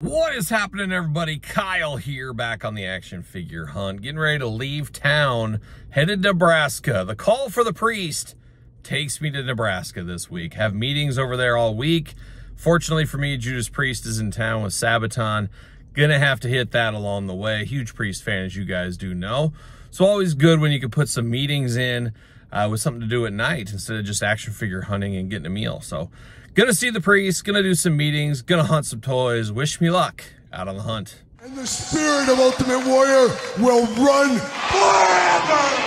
What is happening, everybody? Kyle here, back on the action figure hunt, getting ready to leave town, headed to Nebraska. The call for the priest takes me to Nebraska this week. Have meetings over there all week. Fortunately for me, Judas Priest is in town with Sabaton. Gonna have to hit that along the way. Huge Priest fan, as you guys do know. So always good when you can put some meetings in with something to do at night instead of just action figure hunting and getting a meal. So gonna see the priest, gonna do some meetings, gonna hunt some toys. Wish me luck out on the hunt. And the spirit of Ultimate Warrior will run forever!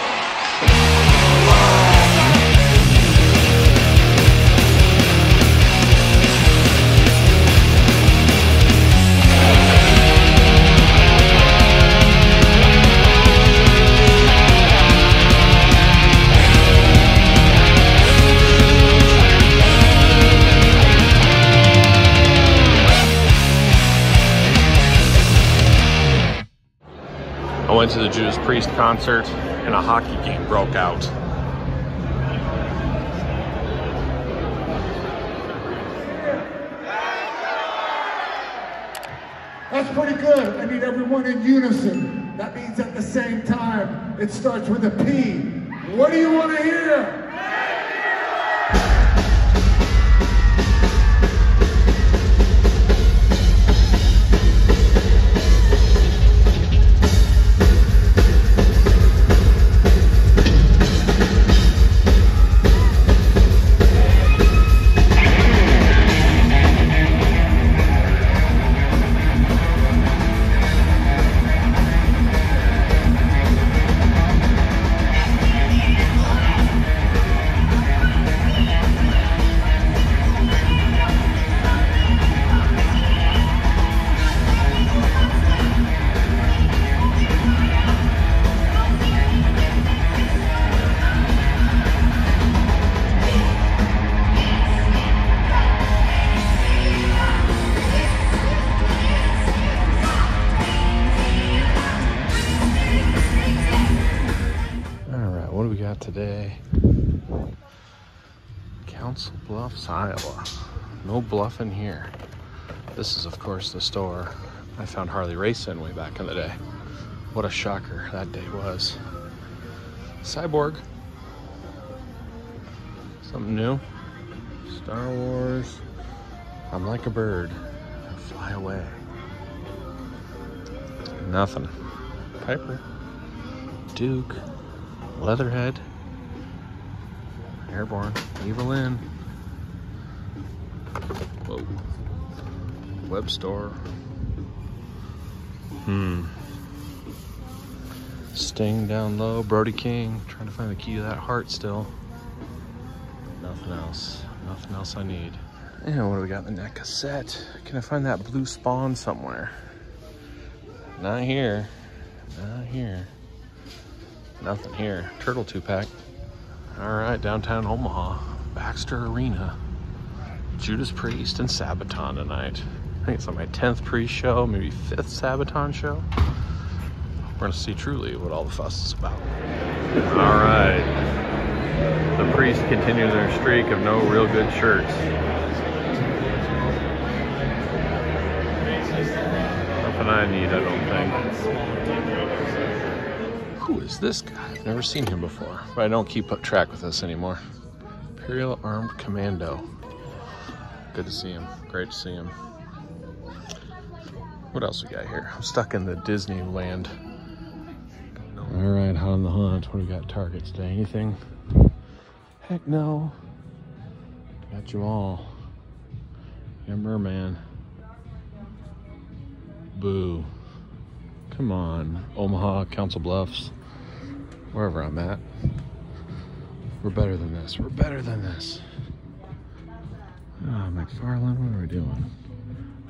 I went to the Judas Priest concert and a hockey game broke out. That's pretty good. I need everyone in unison. That means at the same time. It starts with a P. What do you want to hear? Today, Council Bluffs, Iowa. No bluffing here. This is, of course, the store I found Harley Race in way back in the day. What a shocker that day was. Cyborg. Something new. Star Wars. I'm like a bird. I fly away. Nothing. Piper. Duke. Leatherhead. Airborne, Evil Inn. Whoa. Web store. Sting down low, Brody King. Trying to find the key to that heart still. Nothing else. Nothing else I need. And what do we got in the NECA set? Can I find that blue Spawn somewhere? Not here. Not here. Nothing here. Turtle 2-pack. All right, downtown Omaha, Baxter Arena, Judas Priest, and Sabaton tonight. I think it's like my 10th Priest show, maybe 5th Sabaton show. We're gonna see truly what all the fuss is about. All right, the Priest continues their streak of no real good shirts. Nothing I need, I don't think. Who is this guy? I've never seen him before, but I don't keep up track with this anymore. Imperial Armed Commando. Good to see him. Great to see him. What else we got here? I'm stuck in the Disneyland. All right, hot on the hunt. What do we got? Target today? Anything? Heck no. Got you all. Yeah, merman. Boo. Come on, Omaha, Council Bluffs, wherever I'm at. We're better than this. We're better than this. Ah, McFarland, what are we doing?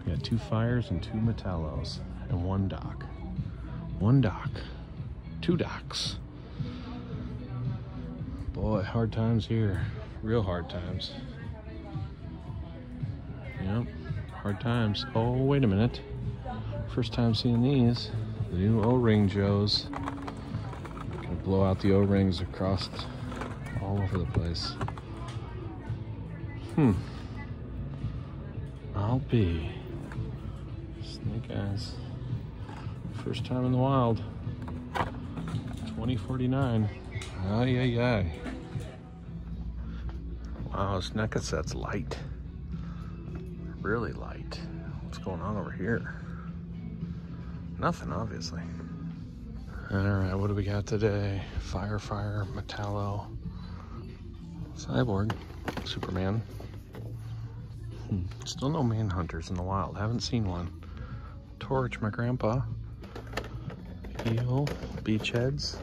We got 2 fires and 2 Metallos and 1 dock. 1 dock. 2 docks. Boy, hard times here. Real hard times. Yep, hard times. Oh, wait a minute. First time seeing these. The new O-ring Joes. Gonna blow out the O-rings across all over the place. I'll be Snake Eyes. First time in the wild. 2049. Ay, ay, ay. Wow, this NECA set's light. Really light. What's going on over here? Nothing, obviously. Alright, what do we got today? Fire, Metallo, Cyborg, Superman. Still no manhunters in the wild. Haven't seen one. Torch, my grandpa. Eel, beachheads.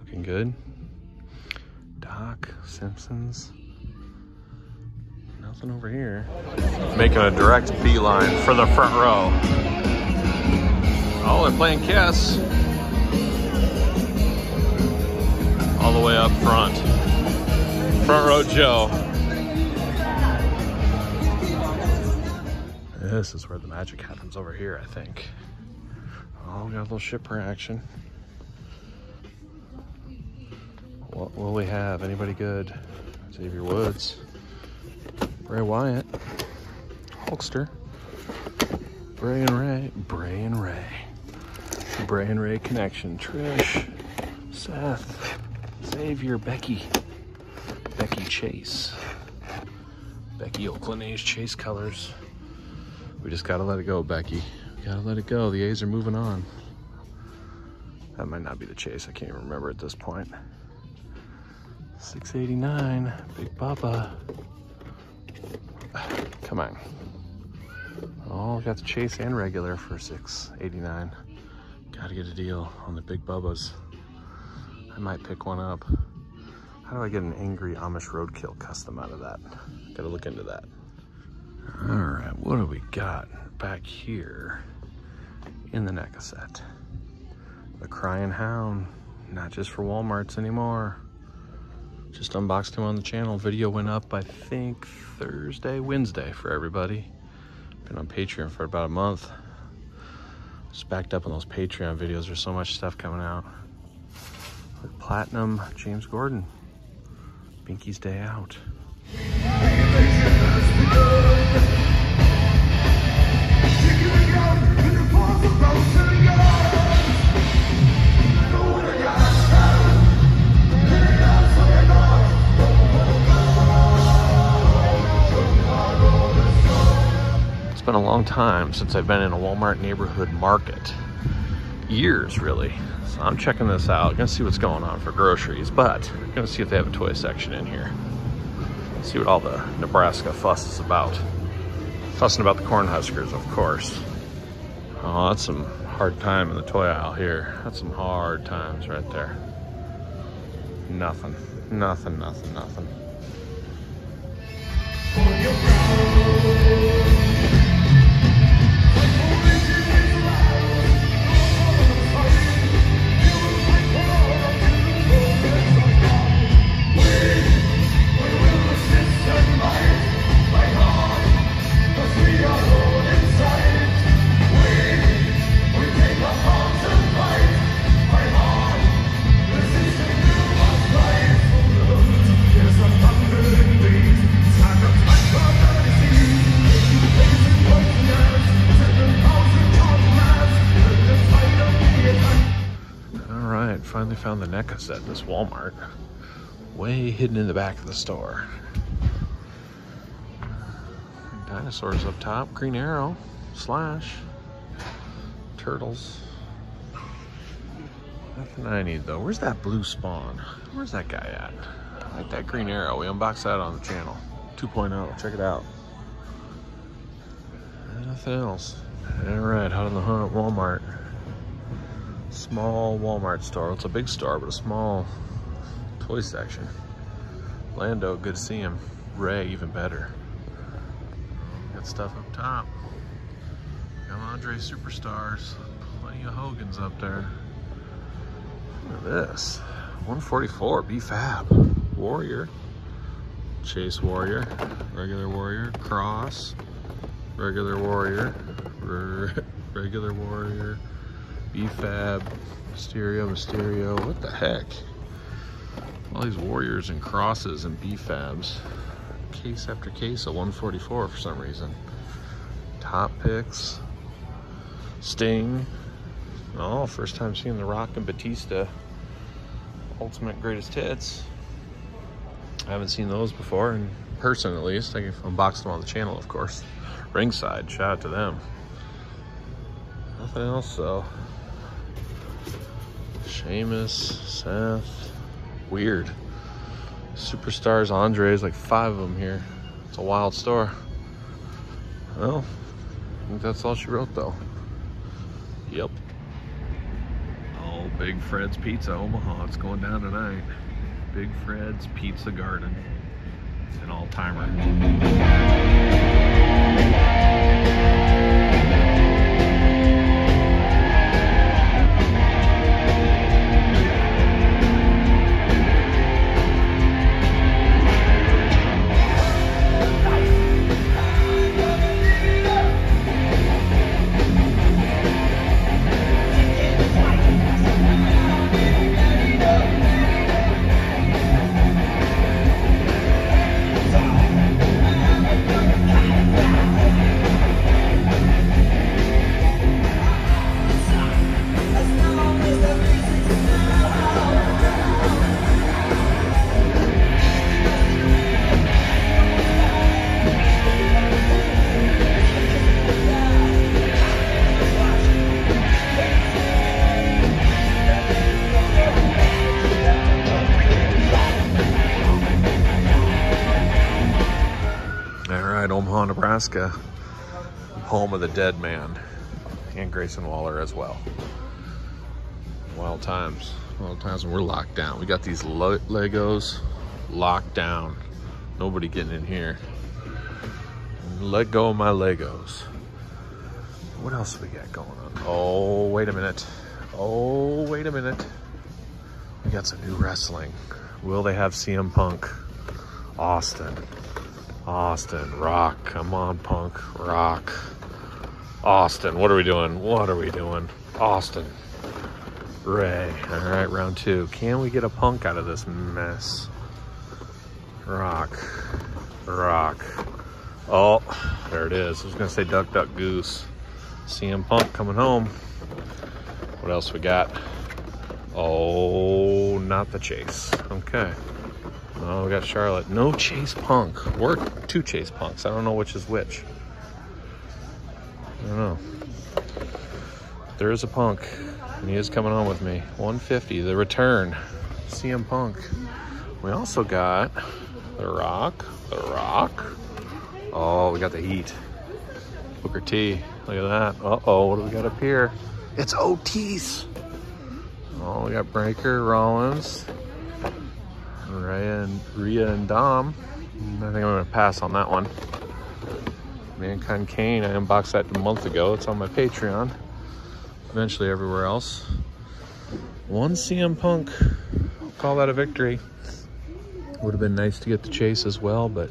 Looking good. Doc, Simpsons. Nothing over here. Making a direct beeline for the front row. Oh, they're playing Kiss. All the way up front. Front row Joe. This is where the magic happens over here, I think. Oh, we got a little shipper action. What will we have? Anybody good? Xavier Woods. Bray Wyatt. Hulkster. Bray and Ray. Bray and Ray connection. Trish. Seth. Xavier. Becky. Becky Chase. Becky Oakland A's Chase colors. We just gotta let it go, Becky. We gotta let it go. The A's are moving on. That might not be the Chase. I can't even remember at this point. 689. Big Papa. Come on. Oh, we got the Chase and regular for 689. Gotta get a deal on the Big Bubba's. I might pick one up. How do I get an angry Amish roadkill custom out of that? Gotta look into that. All right, what do we got back here in the NECA set? The Crying Hound, not just for Walmarts anymore. Just unboxed him on the channel. Video went up, I think, Thursday, Wednesday for everybody. Been on Patreon for about a month. Just backed up on those Patreon videos. There's so much stuff coming out. With Platinum, James Gordon. Binky's Day Out. It's been a long time since I've been in a Walmart neighborhood market. Years, really. So I'm checking this out. I'm gonna see what's going on for groceries, but I'm gonna see if they have a toy section in here. See what all the Nebraska fuss is about. Fussing about the Cornhuskers, of course. Oh, that's some hard time in the toy aisle here. That's some hard times right there. Nothing. Finally found the NECA set in this Walmart, way hidden in the back of the store. Dinosaurs up top, Green Arrow, Slash, Turtles. Nothing I need though. Where's that blue Spawn? Where's that guy at? I like that Green Arrow. We unboxed that on the channel. 2.0, check it out. Nothing else. All right, out on the hunt at Walmart. Small Walmart store. It's a big store, but a small toy section. Lando, good to see him. Ray, even better. Got stuff up top. Got Andre Superstars. Plenty of Hogan's up there. Look at this. 144, B-Fab. Warrior. Chase Warrior. Regular Warrior. Cross. Regular Warrior. Regular Warrior. B-Fab, Mysterio, what the heck? All these Warriors and Crosses and B-Fabs. Case after case of 144 for some reason. top picks. Sting. Oh, first time seeing The Rock and Batista. Ultimate Greatest Hits. I haven't seen those before, in person at least. I can unbox them on the channel, of course. Ringside, shout out to them. Nothing else, though. Sheamus, Seth. Weird. Superstars, Andre's, like 5 of them here. It's a wild store. Well, I think that's all she wrote, though. Yep. Oh, Big Fred's Pizza, Omaha. It's going down tonight. Big Fred's Pizza Garden. It's an all-timer. Nebraska, home of the Dead Man and Grayson Waller as well. Wild times when we're locked down. We got these Legos locked down. Nobody getting in here. Let go of my Legos. What else we got going on? Oh, wait a minute. Oh, wait a minute. We got some new wrestling. Will they have CM Punk? Austin, Rock, come on, Punk, Rock. Austin, what are we doing? Austin, Ray. All right, round 2. Can we get a Punk out of this mess? Rock. Oh, there it is. I was gonna say duck, duck, goose. CM Punk coming home. What else we got? Oh, not the chase. Okay. Oh, we got Charlotte. No Chase Punk. Or 2 Chase Punks. I don't know which is which. I don't know. There is a Punk. And he is coming on with me. 150. The return. CM Punk. We also got The Rock. Oh, we got the Heat. Booker T. Look at that. Uh-oh. What do we got up here? It's Otis. Oh, we got Breaker, Rollins. Rhea and Dom. I think I'm going to pass on that one. Mankind Kane, I unboxed that a month ago. It's on my Patreon. Eventually everywhere else. 1 CM Punk. I'll call that a victory. Would have been nice to get the chase as well, but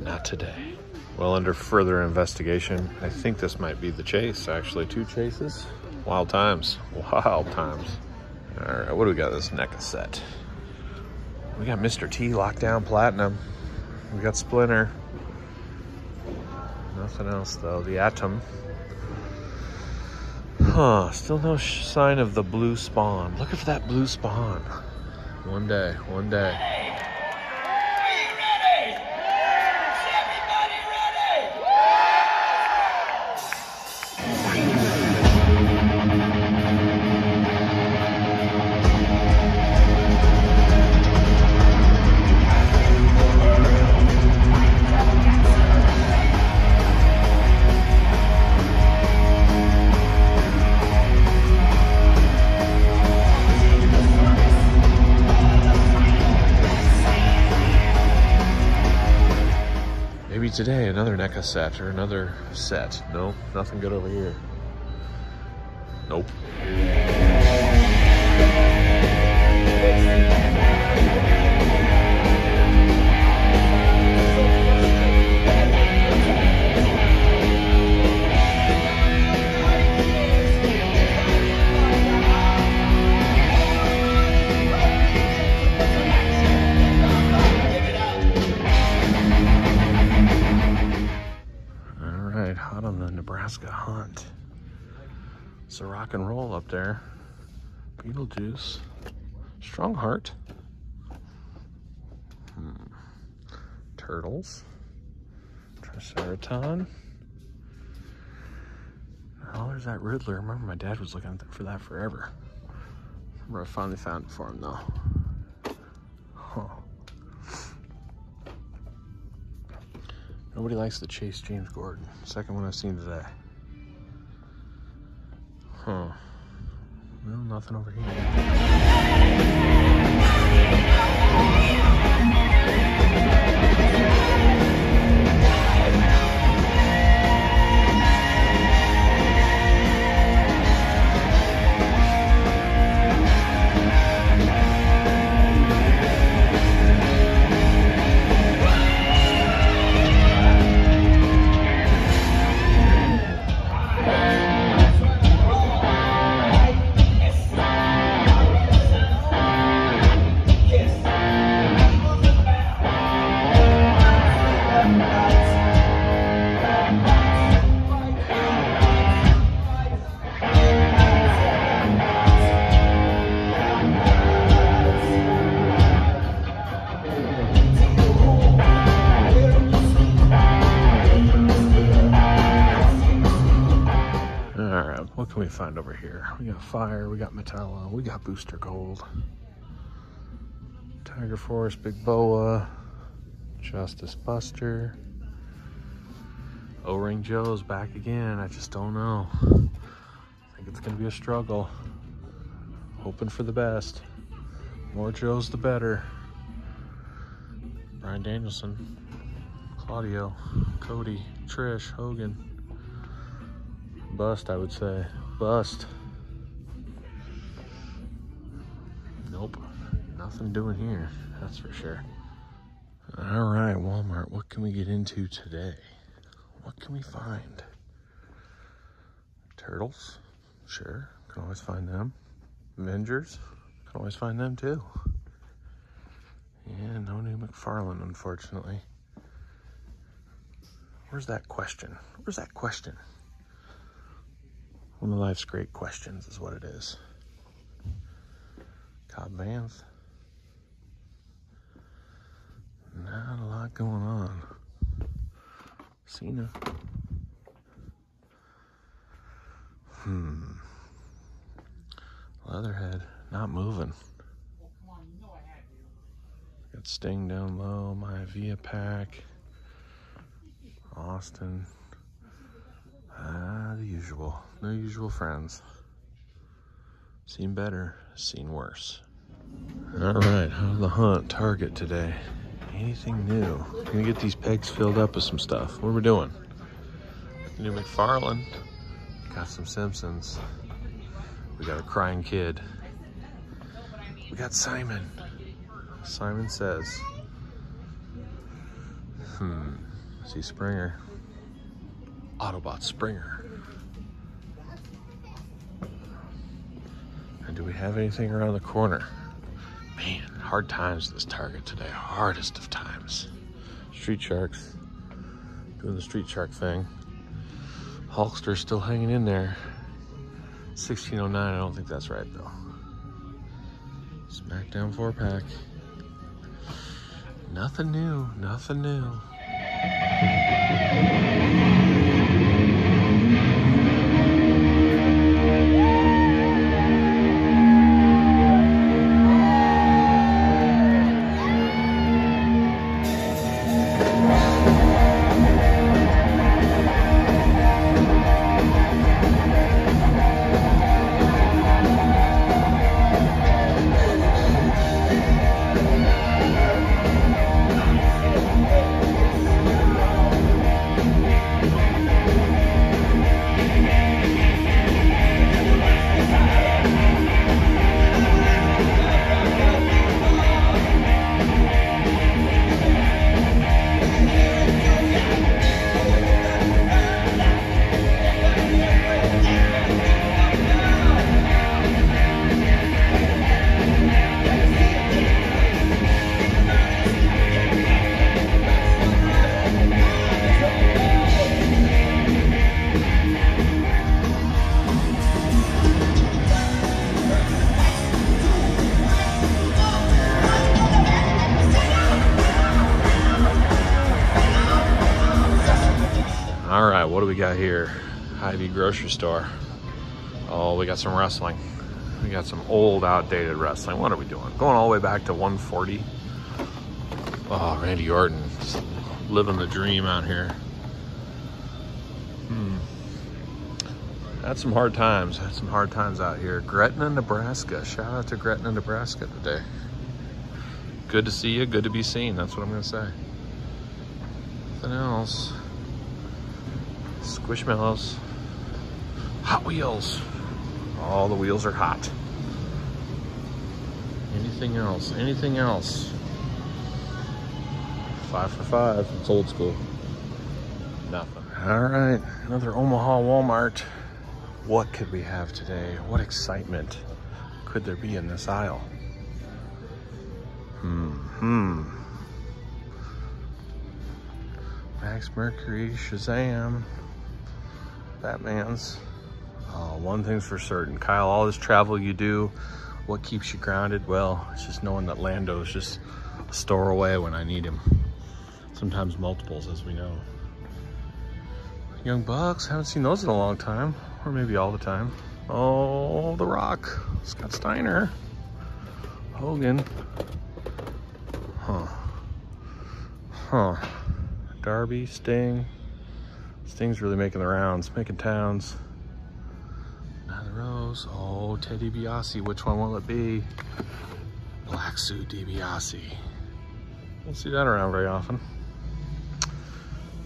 not today. Well, under further investigation, I think this might be the chase, actually. 2 chases. Wild times. All right, what do we got in this NECA set? We got Mr. T, Lockdown Platinum. We got Splinter. Nothing else, though. The Atom. Huh. Still no sign of the blue Spawn. Looking for that blue Spawn. One day. Are you ready? Is everybody ready? Today, another NECA set, or another set. No, nothing good over here. Nope. Nebraska Hunt. It's a rock and roll up there. Beetlejuice. Strongheart. Turtles. Triceraton. Oh, there's that Riddler. I remember my dad was looking for that forever. I remember I finally found it for him though. Huh. Nobody likes to chase James Gordon. Second one I've seen today. Huh. Well, nothing over here. We find over here. We got Fire, we got Metallo, we got Booster Gold, Tiger Force, Big Boa, Justice Buster, O-ring Joe's back again. I just don't know. I think it's gonna be a struggle. Hoping for the best. More Joe's the better. Brian Danielson, Claudio, Cody, Trish, Hogan. Bust, I would say. Bust. Nope, nothing doing here, that's for sure. All right, Walmart, what can we get into today? What can we find? Turtles, sure, can always find them. Avengers, can always find them too. Yeah, no new McFarlane, unfortunately. Where's that question? Where's that question? One of life's great questions is what it is. Cobb Vanth. Not a lot going on. Cena. Leatherhead, not moving. Got Sting down low, my Via Pack. Austin. The usual. No usual friends. Seen better, seen worse. Alright, out of the hunt, Target today. Anything new? I'm gonna get these pegs filled up with some stuff. What are we doing? New McFarlane. Got some Simpsons. We got a crying kid. We got Simon. Simon Says. See Springer. Autobot Springer. And do we have anything around the corner? Man, hard times this Target today. Hardest of times. Street Sharks. Doing the Street Shark thing. Hulkster still hanging in there. 1609, I don't think that's right though. SmackDown 4-pack. Nothing new, nothing new. got here? Hy-Vee grocery store. Oh, we got some wrestling. We got some old, outdated wrestling. What are we doing? Going all the way back to 140. Oh, Randy Orton, just living the dream out here. That's some hard times. Had some hard times out here. Gretna, Nebraska. Shout out to Gretna, Nebraska today. Good to see you. Good to be seen. That's what I'm going to say. Nothing else. Squishmallows. Hot Wheels. All the wheels are hot. Anything else? Anything else? 5 for $5. It's old school. Nothing. All right. Another Omaha Walmart. What could we have today? What excitement could there be in this aisle? Max Mercury, Shazam, Batman's. One thing's for certain, Kyle, all this travel you do, what keeps you grounded? Well, it's just knowing that Lando's just a store away when I need him. Sometimes multiples, as we know. Young Bucks, haven't seen those in a long time. Or maybe all the time. Oh, The Rock, Scott Steiner, Hogan, Darby, Sting. Sting's really making the rounds, making towns. Nyla Rose, oh, Ted DiBiase, which one will it be? Black suit DiBiase. Don't see that around very often.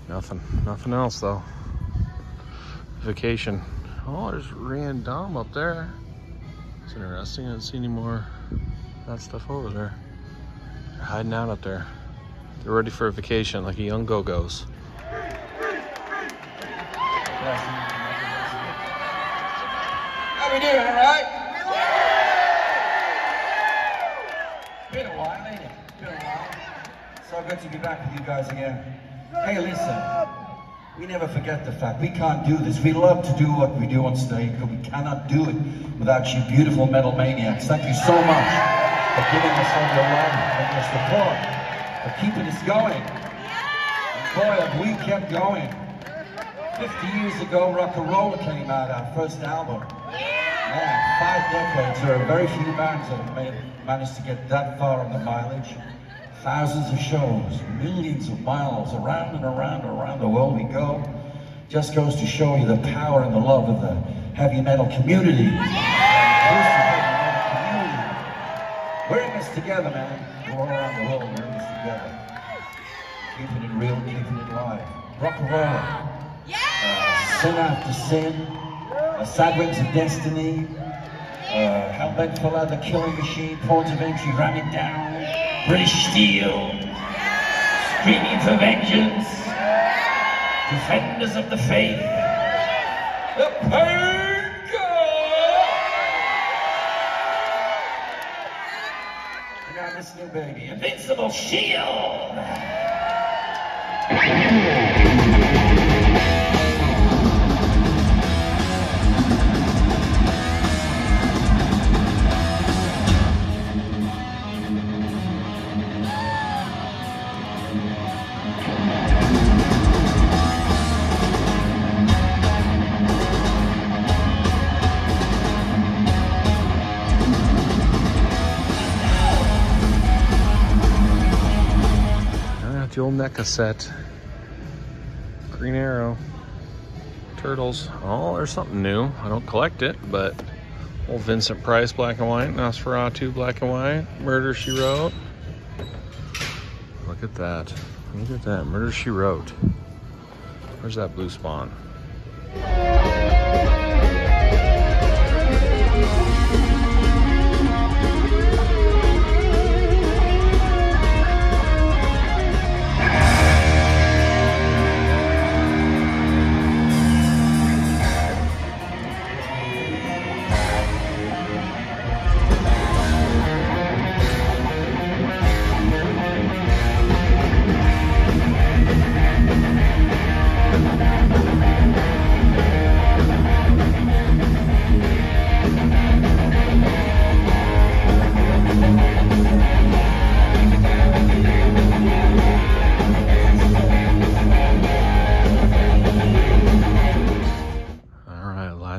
Nothing else though. Vacation. Oh, there's Random up there. It's interesting. I didn't see any more of that stuff over there. They're hiding out up there. They're ready for a vacation, like a young go-go's. How we doing, all right? Yeah. Been a while, ain't it? Been a while. So good to be back with you guys again. Hey, listen. We never forget the fact we can't do this. We love to do what we do on stage, but we cannot do it without you beautiful metal maniacs. Thank you so much for giving us all your love and your support, for keeping us going. And boy, have we kept going. 50 years ago, Rock and Roller came out, our first album. Man, 5 decades, there are very few bands that have managed to get that far on the mileage. Thousands of shows, millions of miles, around and around and around the world we go. Just goes to show you the power and the love of the heavy metal community. Yeah. We're in this together, man. We're all around the world, we're in this together. Keeping it real, keeping it live. Rock and roll. Sin after sin. Sideways of destiny. Hellbent for Leather, Killing Machine, Port of Entry, Ram It Down. British Steel, Screaming for Vengeance, Defenders of the Faith, The Pain God, and now this new baby, Invincible Shield. The old NECA set, Green Arrow, Turtles. Oh, there's something new. I don't collect it, but old Vincent Price black and white, Nosferatu black and white, Murder She Wrote. Look at that. Look at that. Murder She Wrote. Where's that blue Spawn?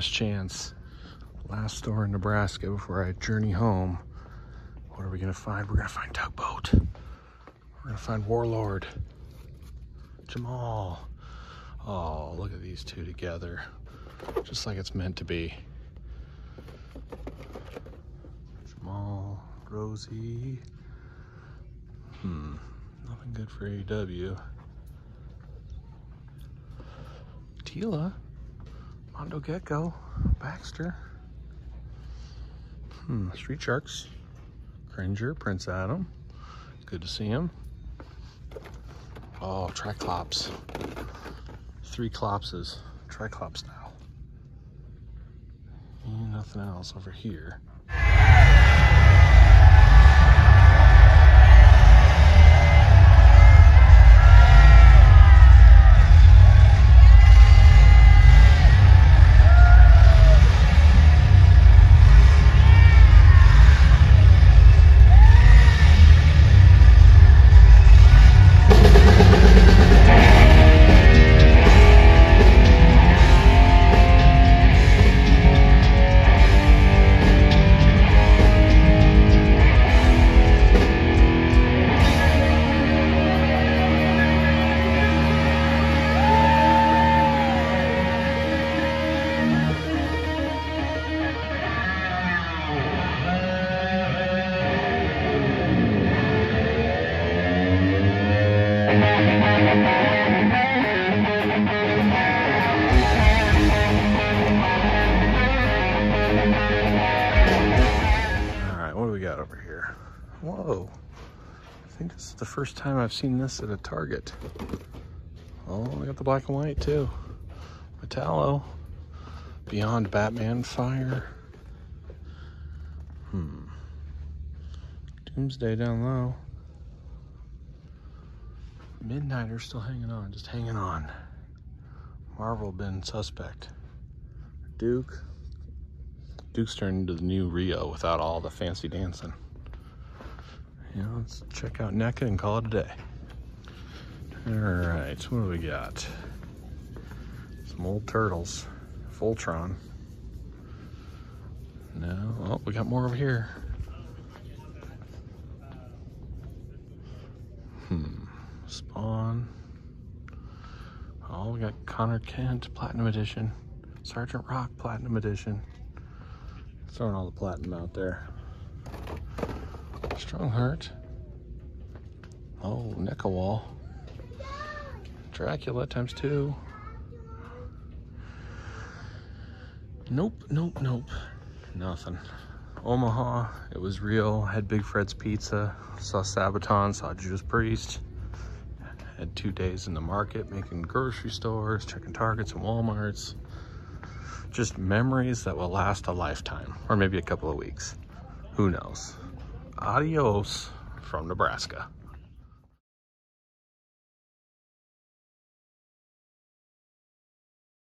last chance, last store in Nebraska before I journey home. What are we gonna find? We're gonna find Tugboat. We're gonna find Warlord. Jamal. Oh, look at these two together. Just like it's meant to be. Jamal, Rosie. Nothing good for AEW. Tila, Mondo Gecko, Baxter. Street Sharks. Cringer, Prince Adam. Good to see him. Oh, Triclops. Three Clopses. Triclops now. And nothing else over here. First time I've seen this at a Target. Oh, we got the black and white too. Metallo. Beyond Batman Fire. Doomsday down low. Midnighter still hanging on, just hanging on. Marvel been suspect. Duke. Duke's turned into the new Rio without all the fancy dancing. Yeah, let's check out NECA and call it a day. All right, what do we got? Some old turtles, Voltron. No, oh, we got more over here. Spawn. Oh, we got Connor Kent, Platinum Edition. Sergeant Rock, Platinum Edition. Throwing all the platinum out there. Strongheart. Oh, NECA wall. Dracula ×2. Nope. Nothing. Omaha. It was real. Had Big Fred's Pizza. Saw Sabaton. Saw Judas Priest. Had 2 days in the market making grocery stores, checking Targets and Walmarts. Just memories that will last a lifetime or maybe a couple of weeks. Who knows? Adios from Nebraska.